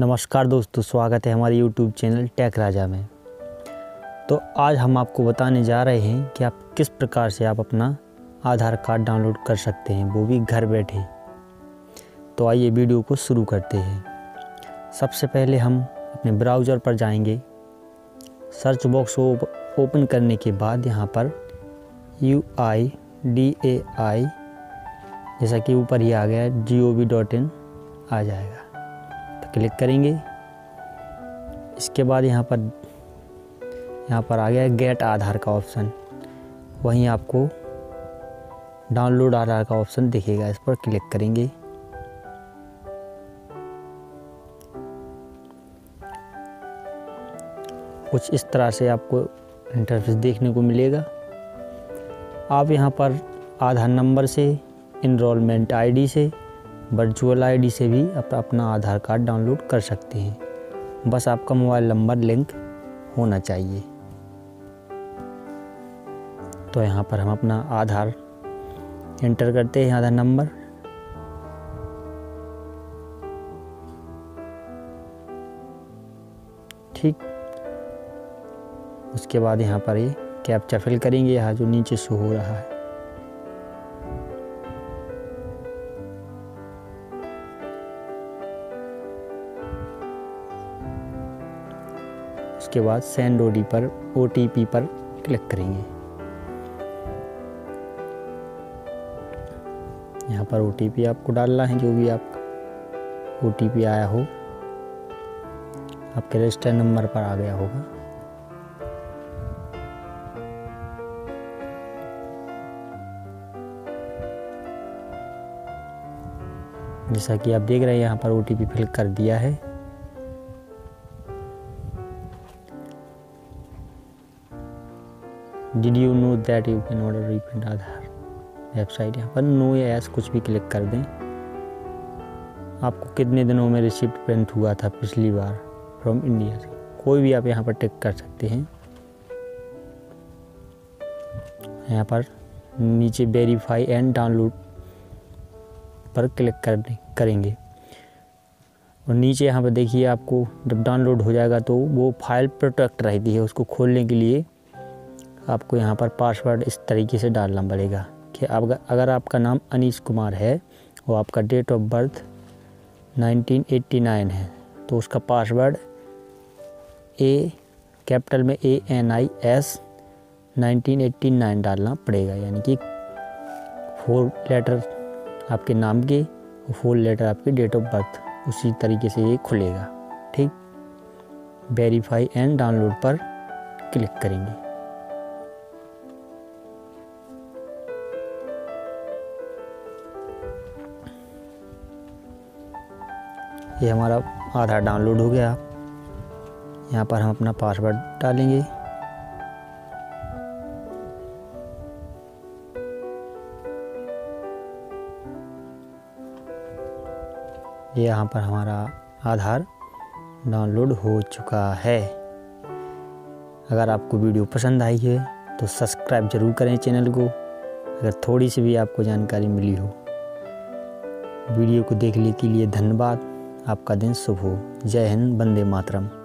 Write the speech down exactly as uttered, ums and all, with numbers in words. नमस्कार दोस्तों, स्वागत है हमारे यूट्यूब चैनल टेक राजा में। तो आज हम आपको बताने जा रहे हैं कि आप किस प्रकार से आप अपना आधार कार्ड डाउनलोड कर सकते हैं, वो भी घर बैठे। तो आइए वीडियो को शुरू करते हैं। सबसे पहले हम अपने ब्राउज़र पर जाएंगे। सर्च बॉक्स को ओपन करने के बाद यहाँ पर यू आई डी ए आई जैसा कि ऊपर ही आ गया है जी ओ वी डॉट इन आ जाएगा, क्लिक करेंगे। इसके बाद यहाँ पर यहाँ पर आ गया है गेट आधार का ऑप्शन। वहीं आपको डाउनलोड आधार का ऑप्शन दिखेगा, इस पर क्लिक करेंगे। कुछ इस तरह से आपको इंटरफेस देखने को मिलेगा। आप यहाँ पर आधार नंबर से, इनरोलमेंट आईडी से, वर्चुअल आईडी से भी आप अपना आधार कार्ड डाउनलोड कर सकते हैं। बस आपका मोबाइल नंबर लिंक होना चाहिए। तो यहाँ पर हम अपना आधार एंटर करते हैं, आधार नंबर। ठीक, उसके बाद यहाँ पर ये कैप्चा फिल करेंगे, यहाँ जो नीचे शो हो रहा है। उसके बाद सेंड ओडी पर ओटीपी पर क्लिक करेंगे। यहाँ पर ओटीपी आपको डालना है, जो भी आपका ओटीपी आया हो। आपके रजिस्टर नंबर पर आ गया होगा। जैसा कि आप देख रहे हैं यहाँ पर ओटीपी फिल कर दिया है। Did you know that you can order reprint Aadhaar website, यहाँ पर नो या एस कुछ भी क्लिक कर दें। आपको कितने दिनों में रिसिप्ट प्रिंट हुआ था पिछली बार फ्रॉम इंडिया से, कोई भी आप यहाँ पर टिक कर सकते हैं। यहाँ पर नीचे वेरीफाई एंड डाउनलोड पर क्लिक करने करेंगे और नीचे यहाँ पर देखिए आपको जब डाउनलोड हो जाएगा तो वो फाइल प्रोटेक्ट रहती है। उसको खोलने के लिए आपको यहाँ पर पासवर्ड इस तरीके से डालना पड़ेगा कि आप अगर आपका नाम अनीस कुमार है और आपका date of birth nineteen eighty nine है तो उसका पासवर्ड ए कैपिटल में A N I S nineteen eighty nine डालना पड़ेगा। यानी कि फोर लेटर आपके नाम के और फोर लेटर आपके डेट ऑफ बर्थ, उसी तरीके से ये खुलेगा। ठीक, वेरीफाई एंड डाउनलोड पर क्लिक करेंगे। ये हमारा आधार डाउनलोड हो गया। यहाँ पर हम अपना पासवर्ड डालेंगे। ये यहाँ पर हमारा आधार डाउनलोड हो चुका है। अगर आपको वीडियो पसंद आई है तो सब्सक्राइब ज़रूर करें चैनल को, अगर थोड़ी सी भी आपको जानकारी मिली हो। वीडियो को देखने के लिए धन्यवाद। आपका दिन शुभ हो। जय हिंद, वंदे मातरम।